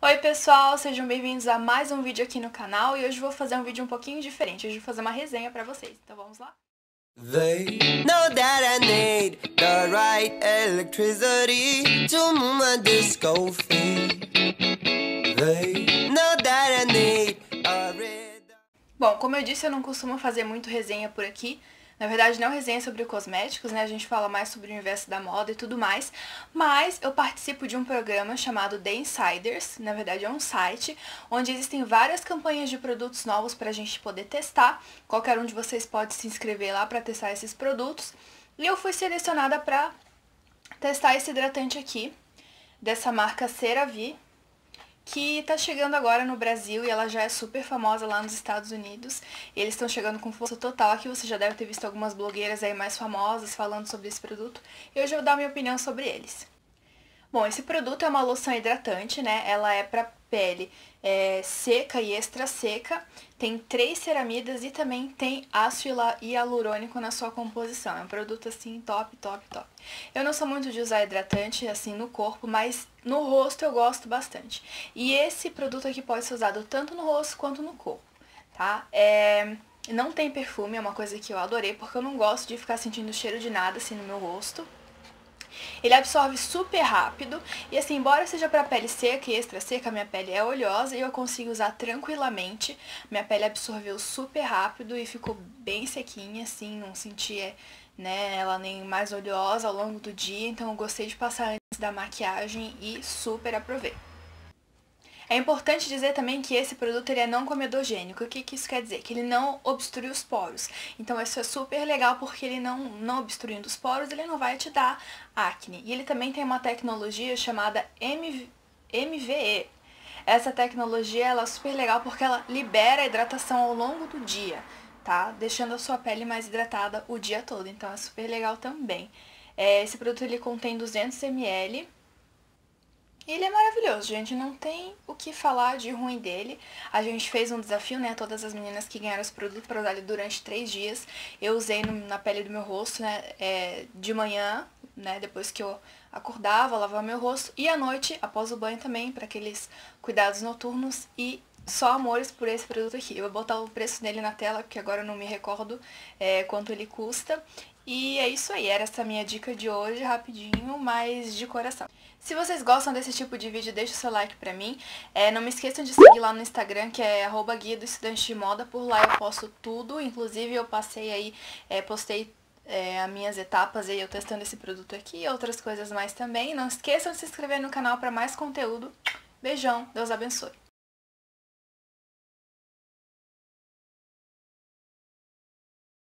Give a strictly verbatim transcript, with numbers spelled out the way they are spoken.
Oi pessoal, sejam bem-vindos a mais um vídeo aqui no canal e hoje vou fazer um vídeo um pouquinho diferente, hoje vou fazer uma resenha pra vocês, então vamos lá? They know that I need the right electricity to move my disco feet. They know that I need a red... Bom, como eu disse, eu não costumo fazer muito resenha por aqui. Na verdade, não resenha sobre cosméticos, né? A gente fala mais sobre o universo da moda e tudo mais. Mas eu participo de um programa chamado The Insiders, na verdade é um site, onde existem várias campanhas de produtos novos pra gente poder testar. Qualquer um de vocês pode se inscrever lá pra testar esses produtos. E eu fui selecionada pra testar esse hidratante aqui, dessa marca CeraVe, que tá chegando agora no Brasil e ela já é super famosa lá nos Estados Unidos. Eles estão chegando com força total aqui, você já deve ter visto algumas blogueiras aí mais famosas falando sobre esse produto. E hoje eu vou dar minha opinião sobre eles. Bom, esse produto é uma loção hidratante, né? Ela é pra pele é, seca e extra seca, tem três ceramidas e também tem ácido hialurônico na sua composição. É um produto assim top, top, top. Eu não sou muito de usar hidratante assim no corpo, mas no rosto eu gosto bastante. E esse produto aqui pode ser usado tanto no rosto quanto no corpo, tá? É... Não tem perfume, é uma coisa que eu adorei, porque eu não gosto de ficar sentindo cheiro de nada assim no meu rosto. Ele absorve super rápido e assim, embora seja para pele seca e extra seca, minha pele é oleosa e eu consigo usar tranquilamente. Minha pele absorveu super rápido e ficou bem sequinha, assim, não sentia, né, ela nem mais oleosa ao longo do dia, então eu gostei de passar antes da maquiagem e super aprovei. É importante dizer também que esse produto ele é não comedogênico. O que, que isso quer dizer? Que ele não obstrui os poros. Então isso é super legal porque ele não, não obstruindo os poros, ele não vai te dar acne. E ele também tem uma tecnologia chamada M V E. Essa tecnologia ela é super legal porque ela libera a hidratação ao longo do dia, tá? Deixando a sua pele mais hidratada o dia todo. Então é super legal também. É, esse produto ele contém duzentos mililitros. Ele é maravilhoso, gente, não tem o que falar de ruim dele. A gente fez um desafio, né, todas as meninas que ganharam esse produto pra usar ele durante três dias. Eu usei no, na pele do meu rosto, né, é, de manhã, né, depois que eu acordava, lavava meu rosto. E à noite, após o banho também, pra aqueles cuidados noturnos. E só amores por esse produto aqui. Eu vou botar o preço dele na tela, porque agora eu não me recordo é, quanto ele custa. E é isso aí, era essa minha dica de hoje, rapidinho, mas de coração. Se vocês gostam desse tipo de vídeo, deixa o seu like pra mim. É, não me esqueçam de seguir lá no Instagram, que é arroba guia do estudante de moda. Por lá eu posto tudo, inclusive eu passei aí, é, postei é, as minhas etapas aí, eu testando esse produto aqui e outras coisas mais também. Não esqueçam de se inscrever no canal pra mais conteúdo. Beijão, Deus abençoe.